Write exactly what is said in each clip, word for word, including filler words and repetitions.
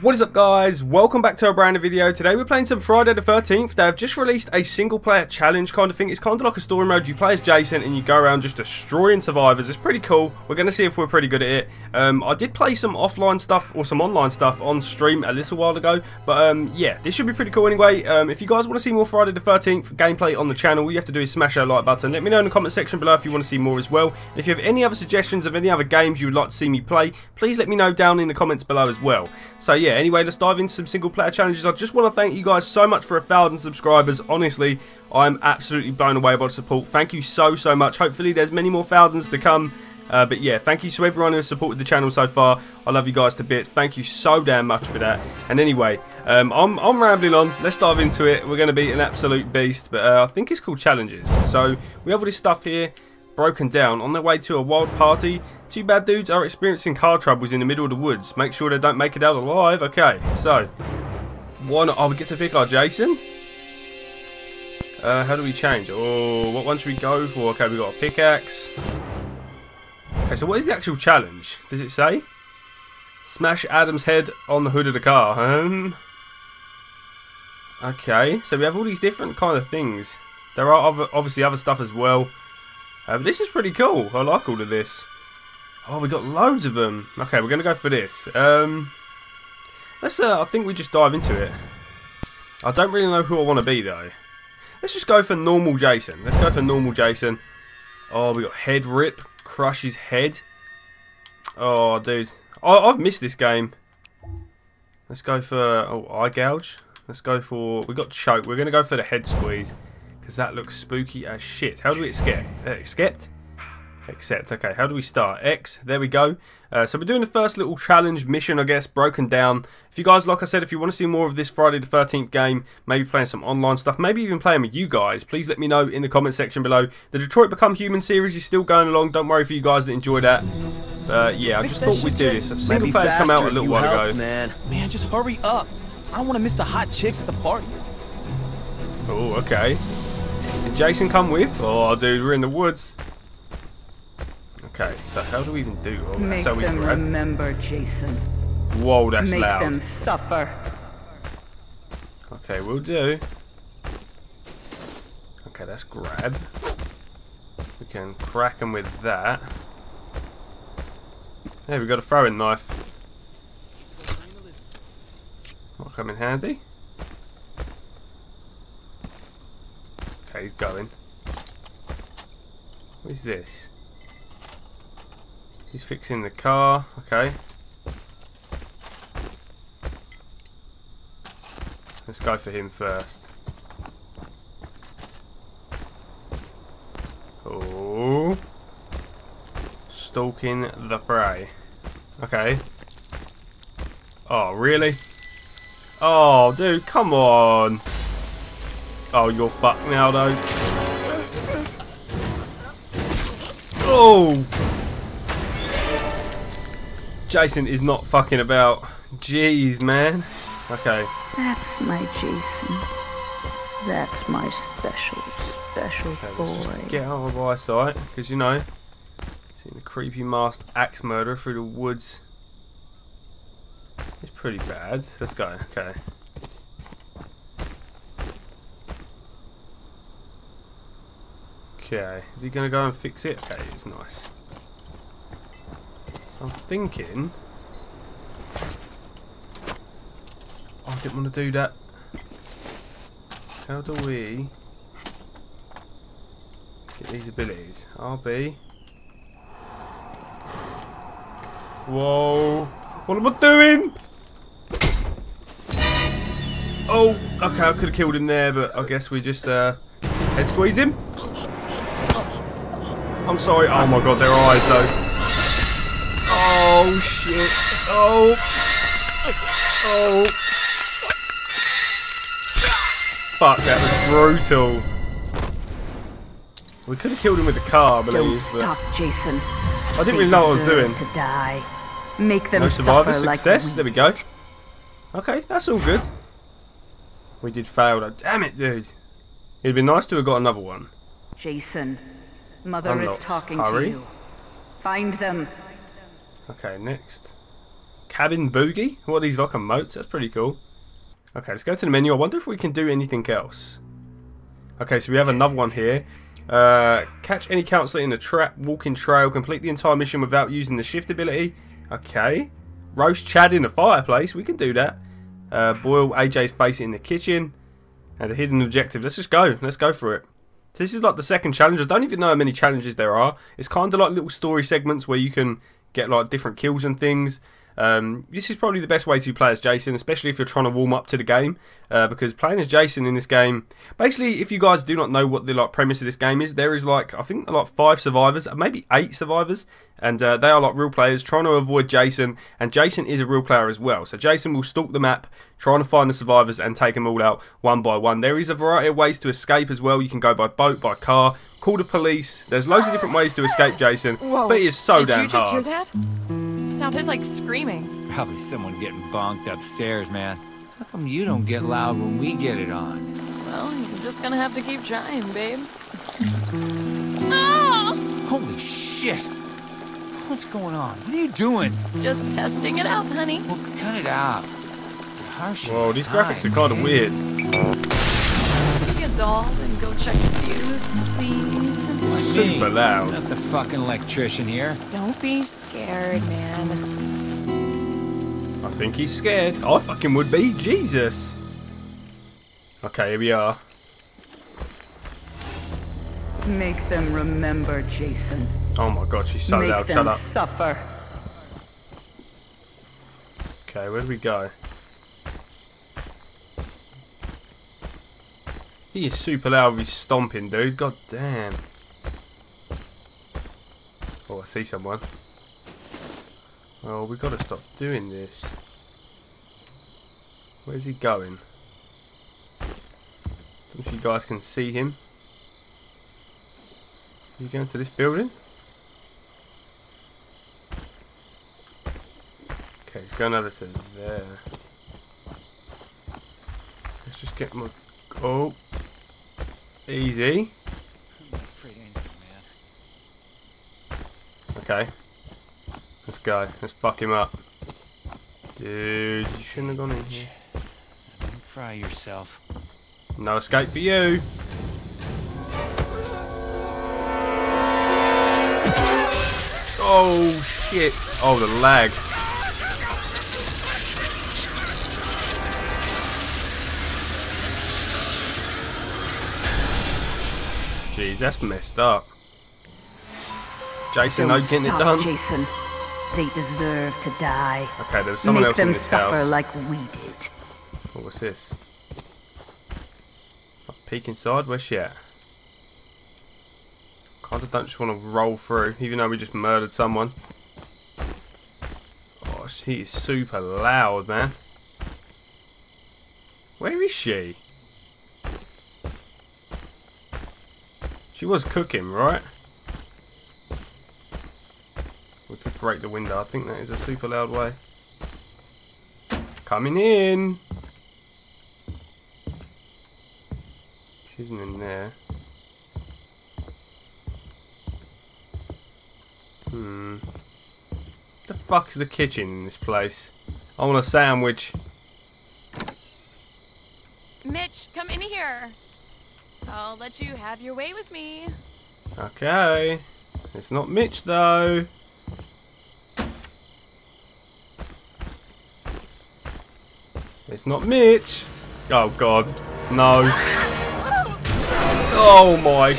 What is up, guys? Welcome back to a brand new video. Today we're playing some Friday the thirteenth. They have just released a single player challenge kind of thing. It's kind of like a story mode. You play as Jason and you go around just destroying survivors. It's pretty cool. We're going to see if we're pretty good at it. Um, I did play some offline stuff or some online stuff on stream a little while ago. But um, yeah, this should be pretty cool anyway. Um, if you guys want to see more Friday the thirteenth gameplay on the channel, all you have to do is smash that like button. Let me know in the comment section below if you want to see more as well. And if you have any other suggestions of any other games you would like to see me play, please let me know down in the comments below as well. So So yeah, anyway, let's dive into some single player challenges. I just want to thank you guys so much for a thousand subscribers. Honestly, I'm absolutely blown away by the support. Thank you so, so much. Hopefully there's many more thousands to come. Uh, but yeah, thank you to everyone who has supported the channel so far. I love you guys to bits. Thank you so damn much for that. And anyway, um, I'm, I'm rambling on. Let's dive into it. We're going to be an absolute beast. But uh, I think it's called challenges. So we have all this stuff here. Broken down. On their way to a wild party, two bad dudes are experiencing car troubles in the middle of the woods. Make sure they don't make it out alive. Okay, so why not? Oh, we get to pick our Jason. Uh, how do we change? Oh, what one should we go for? Okay, we got a pickaxe. Okay, so what is the actual challenge? Does it say? Smash Adam's head on the hood of the car. Um. Okay, so we have all these different kind of things. There are other, obviously other stuff as well. Uh, but this is pretty cool. I like all of this. Oh, we got loads of them. Okay, we're going to go for this. Um, let's. Uh, I think we just dive into it. I don't really know who I want to be, though. Let's just go for normal Jason. Let's go for normal Jason. Oh, we got head rip. Crush his head. Oh, dude. I, I've missed this game. Let's go for... Oh, eye gouge. Let's go for... We got choke. We're going to go for the head squeeze. Because that looks spooky as shit. How do we escape? Uh, accept? Accept. Okay, how do we start? X. There we go. Uh, so we're doing the first little challenge mission, I guess, broken down. If you guys, like I said, if you want to see more of this Friday the thirteenth game, maybe playing some online stuff, maybe even playing with you guys, please let me know in the comment section below. The Detroit Become Human series is still going along. Don't worry for you guys that enjoy that. But yeah, I just thought we'd do this. Single player's come out a little while ago. Man, man, just hurry up. I don't want to miss the hot chicks at the party. Oh, okay. Did Jason come with? Oh, dude, we're in the woods. Okay, so how do we even do all that? Make so we them grab... remember, Jason. Whoa, that's Make loud. Make them suffer. Okay, we'll do. Okay, that's grab. We can crack them with that. Hey, we got a throwing knife. Might come in handy. Okay, he's going. What is this? He's fixing the car. Okay. Let's go for him first. Oh. Stalking the prey. Okay. Oh, really? Oh, dude, come on. Oh, you're fucked now, though. Oh! Jason is not fucking about. Jeez, man. Okay. That's my Jason. That's my special, special okay, boy. Get out of my sight, because, you know, seeing the creepy masked axe murderer through the woods is pretty bad. Let's go. Okay. Okay, is he going to go and fix it? Okay, it's nice. So I'm thinking... Oh, I didn't want to do that. How do we... get these abilities? R B. Whoa! What am I doing? Oh, okay, I could have killed him there, but I guess we just uh, head squeeze him. I'm sorry. Oh my god, their eyes though. Oh shit. Oh. Oh. Fuck, that was brutal. We could have killed him with a car, I believe. Don't stop, Jason. I didn't they really know what I was doing. To die. Make them no survivor success. Like there we go. Okay, that's all good. We did fail though. Damn it, dude. It'd be nice to have got another one. Jason. Mother Unlocked. Is talking Hurry. To you. Find them. Okay, next. cabin boogie. What are these, like a moat? That's pretty cool. Okay, let's go to the menu. I wonder if we can do anything else. Okay, so we have another one here. Uh, catch any counselor in a trap, walking trail, complete the entire mission without using the shift ability. Okay. Roast Chad in the fireplace. We can do that. Uh, boil A J's face in the kitchen. And the hidden objective. Let's just go. Let's go for it. So this is like the second challenge. I don't even know how many challenges there are. It's kind of like little story segments where you can get like different kills and things. Um, this is probably the best way to play as Jason, especially if you're trying to warm up to the game, uh, because playing as Jason in this game, basically, if you guys do not know what the like premise of this game is, there is like, I think like five survivors, maybe eight survivors, and uh, they are like real players trying to avoid Jason, and Jason is a real player as well, so Jason will stalk the map, trying to find the survivors and take them all out one by one. There is a variety of ways to escape as well. You can go by boat, by car, call the police. There's loads of different ways to escape Jason. Whoa, but it is so damn hard. Did you just hear that? Sounded like screaming. Probably someone getting bonked upstairs, man. How come you don't get loud when we get it on? Well, you're just gonna have to keep trying, babe. No! Holy shit! What's going on? What are you doing? Just testing it out, honey. Well, cut it out. Harsh. Whoa, these graphics are kind of weird. Be a doll and go check the fuse, please. Super loud. Not the fucking electrician here. Don't be scared, man. I think he's scared. I fucking would be. Jesus. Okay, here we are. Make them remember, Jason. Oh my god, she's so Make loud. Them Shut up. Suffer. Okay, where do we go? He is super loud. He's stomping, dude. God damn. Oh, I see someone. Oh, we gotta stop doing this. Where's he going? I don't know if you guys can see him. Are you going to this building? Okay, he's going over to there. Let's just get my... Oh. Easy. Okay, let's go. Let's fuck him up, dude. You shouldn't have gone in here. Don't fry yourself. No escape for you. Oh shit! Oh, the lag. Jeez, that's messed up. Jason, no getting it done. Jason, they deserve to die. Okay, there was someone else in this house. Like we did. What was this? I'll peek inside. Where's she at? Kind of don't just want to roll through, even though we just murdered someone. Oh, she is super loud, man. Where is she? She was cooking, right? We could break the window. I think that is a super loud way. Coming in. She isn't in there. Hmm. The fuck's the kitchen in this place? I want a sandwich. Mitch, come in here. I'll let you have your way with me. Okay. It's not Mitch though. It's not Mitch. Oh god. No. Oh my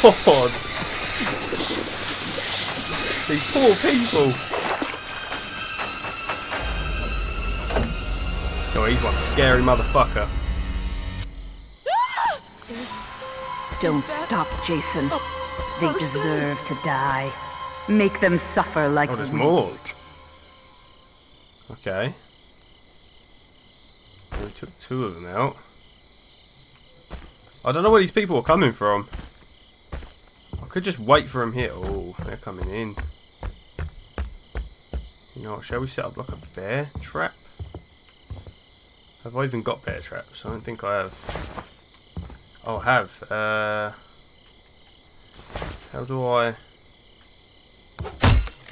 god. These poor people. Oh, he's one scary motherfucker. Don't stop, Jason. Oh, they deserve to die. Make them suffer like... Oh, there's more. Okay. We took two of them out. I don't know where these people are coming from. I could just wait for them here. Oh, they're coming in. You know what, shall we set up like a bear trap? Have I even got bear traps? I don't think I have. Oh, I have. Uh, how do I...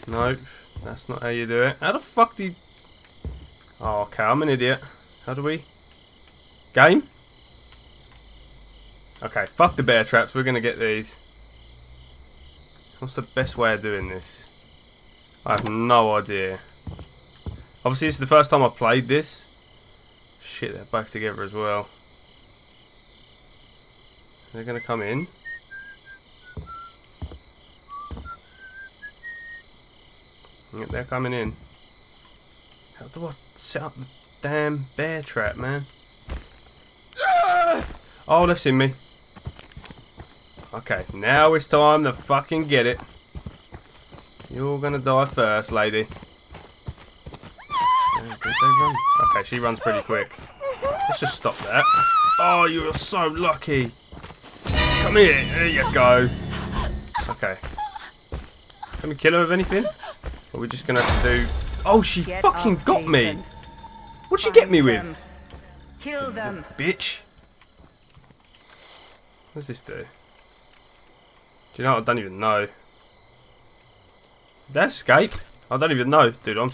Nope, that's not how you do it. How the fuck do you... Oh, okay, I'm an idiot. How do we? Game? Okay, fuck the bear traps. We're gonna get these. What's the best way of doing this? I have no idea. Obviously, this is the first time I've played this. Shit, they're back together as well. They're gonna come in. Yep, they're coming in. How do I set up the damn bear trap, man? Oh, they've seen me. Okay, now it's time to fucking get it. You're gonna die first, lady. Did they run? Okay, she runs pretty quick. Let's just stop that. Oh, you are so lucky. Come here. There you go. Okay. Can we kill her with anything? Or are we just gonna have to do... Oh, she get fucking got Nathan. me. What'd she Find get me them. with? Kill them. Bitch. What does this do? Do you know what? I don't even know. Did that escape? I don't even know. Dude, I'm,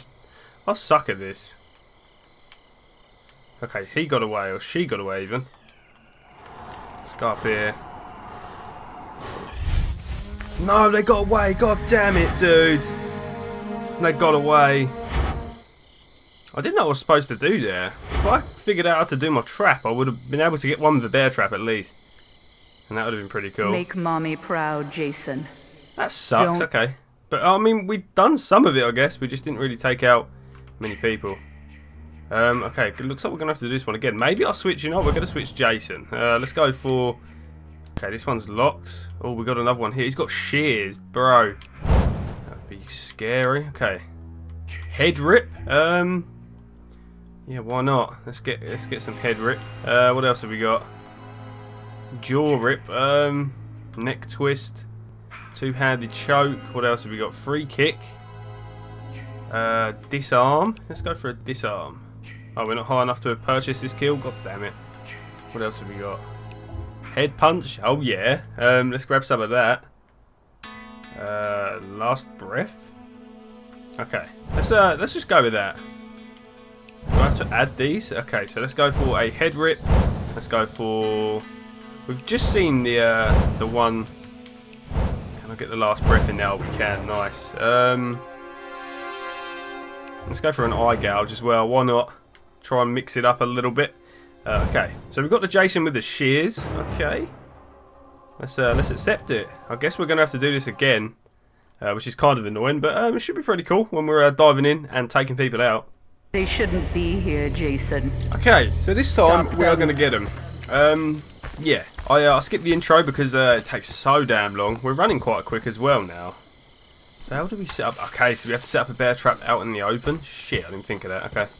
I suck at this. Okay, he got away, or she got away even. Let's go up here. No, they got away. God damn it, dude. They got away. I didn't know what I was supposed to do there. If I figured out how to do my trap, I would have been able to get one with the bear trap at least. And that would have been pretty cool. Make mommy proud, Jason. That sucks, Don't. okay. But, I mean, we've done some of it, I guess. We just didn't really take out many people. Um, okay, it looks like we're going to have to do this one again. Maybe I'll switch, you know, we're going to switch Jason. Uh, let's go for... Okay, this one's locked. Oh, we got another one here. He's got shears, bro. That'd be scary. Okay. Head rip. Um, yeah, why not? Let's get, let's get some head rip. Uh, what else have we got? Jaw rip, um, neck twist, two-handed choke. What else have we got? Free kick, uh, disarm. Let's go for a disarm. Oh, we're not high enough to have purchased this kill. God damn it! What else have we got? Head punch. Oh yeah. Um, let's grab some of that. Uh, last breath. Okay. Let's uh, let's just go with that. Do I have to add these? Okay. So let's go for a head rip. Let's go for. We've just seen the uh, the one. Can I get the last breath in now? We can. Nice. Um, let's go for an eye gouge as well. Why not? Try and mix it up a little bit. Uh, okay. So we've got the Jason with the shears. Okay. Let's uh, let's accept it. I guess we're gonna have to do this again, uh, which is kind of annoying, but um, it should be pretty cool when we're uh, diving in and taking people out. They shouldn't be here, Jason. Okay. So this time Stop we them. are gonna get them. Um. Yeah, I, uh, I skipped the intro because uh, it takes so damn long. We're running quite quick as well now. So how do we set up... Okay, so we have to set up a bear trap out in the open. Shit, I didn't think of that. Okay.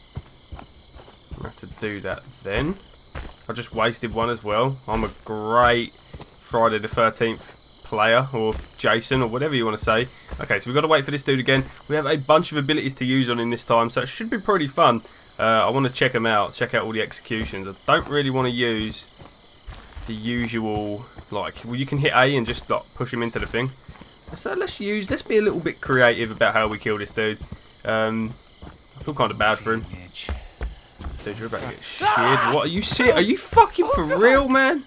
I have to do that then. I just wasted one as well. I'm a great Friday the thirteenth player, or Jason, or whatever you want to say. Okay, so we've got to wait for this dude again. We have a bunch of abilities to use on him this time, so it should be pretty fun. Uh, I want to check him out, check out all the executions. I don't really want to use... the usual, like, well, you can hit A and just like push him into the thing. So let's use, let's be a little bit creative about how we kill this dude. Um, I feel kind of bad for him. Dude, you're about to get sheared. What are you serious? Are you fucking for real, man?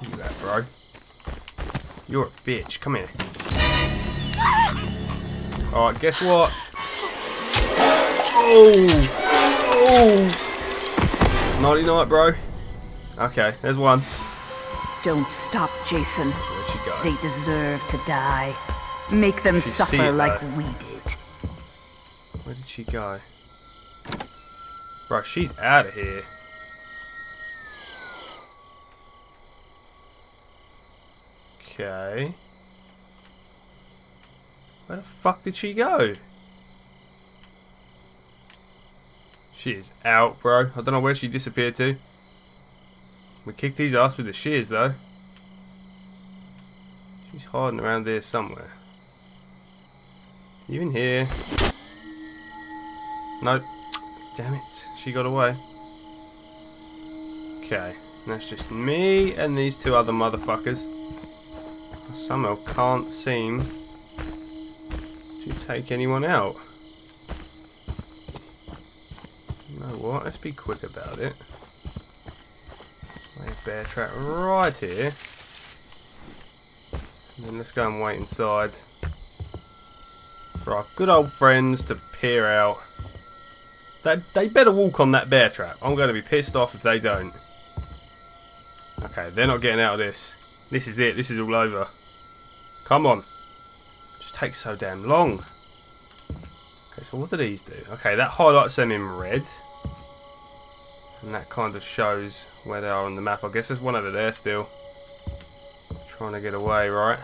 You that, bro? You're a bitch. Come here. All right, guess what? Oh, oh, nighty night, bro. Okay, there's one. Don't stop, Jason. Where'd she go? They deserve to die. Make them she suffer it, like we did. Where did she go? Bro, she's out of here. Okay. Where the fuck did she go? She is out, bro. I don't know where she disappeared to. We kicked his ass with the shears, though. She's hiding around there somewhere. You in here? No. Damn it. She got away. Okay. That's just me and these two other motherfuckers. I somehow can't seem to take anyone out. You know what? Let's be quick about it. Lay a bear trap right here. And then let's go and wait inside for our good old friends to peer out. They, they better walk on that bear trap. I'm going to be pissed off if they don't. Okay, they're not getting out of this. This is it. This is all over. Come on. It just takes so damn long. Okay, so what do these do? Okay, that highlights them in red. And that kind of shows where they are on the map. I guess there's one over there still. Trying to get away, right?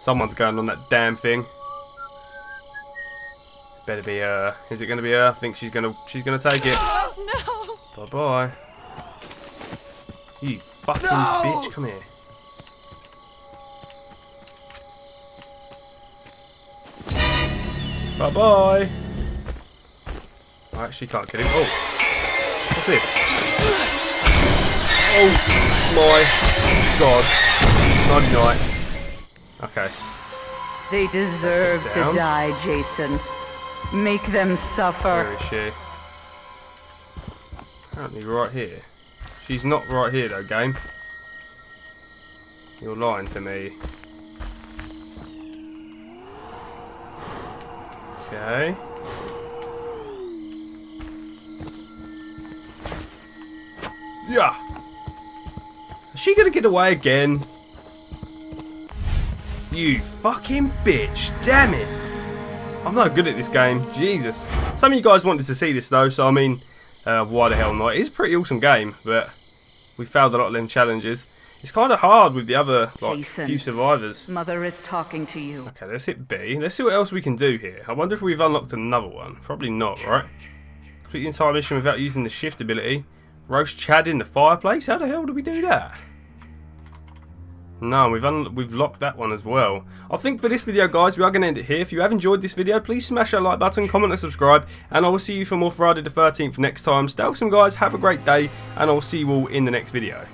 Someone's going on that damn thing. Better be her. Is it going to be her? I think she's going to she's going to take it. Oh, no. Bye-bye. You fucking no. bitch, come here. Bye-bye. I actually can't kill him. Oh. What's this? Oh my god. Nighty night. Okay. They deserve to die, Jason. Make them suffer. Where is she? Apparently right here. She's not right here though, game. You're lying to me. Okay. Yeah. Is she gonna get away again? You fucking bitch. Damn it. I'm not good at this game, Jesus. Some of you guys wanted to see this though, so I mean, uh, why the hell not? It's a pretty awesome game, but we failed a lot of them challenges. It's kind of hard with the other, like, Jason, few survivors. Mother is talking to you. Okay, let's hit B. Let's see what else we can do here. I wonder if we've unlocked another one. Probably not, right? Complete the entire mission without using the shift ability. Roast Chad in the fireplace? How the hell do we do that? No, we've un we've locked that one as well. I think for this video, guys, we are going to end it here. If you have enjoyed this video, please smash that like button, comment and subscribe, and I will see you for more Friday the thirteenth next time. Stay awesome, guys. Have a great day, and I'll see you all in the next video.